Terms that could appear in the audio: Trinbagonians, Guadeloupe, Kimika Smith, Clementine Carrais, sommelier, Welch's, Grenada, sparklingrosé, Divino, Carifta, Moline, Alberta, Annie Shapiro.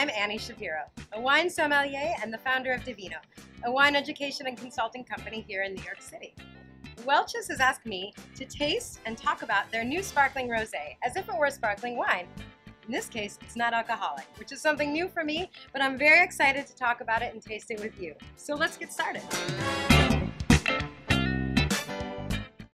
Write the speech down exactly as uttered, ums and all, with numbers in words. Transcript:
I'm Annie Shapiro, a wine sommelier and the founder of Divino, a wine education and consulting company here in New York City. Welch's has asked me to taste and talk about their new sparkling rosé as if it were a sparkling wine. In this case, it's not alcoholic, which is something new for me, but I'm very excited to talk about it and taste it with you. So let's get started.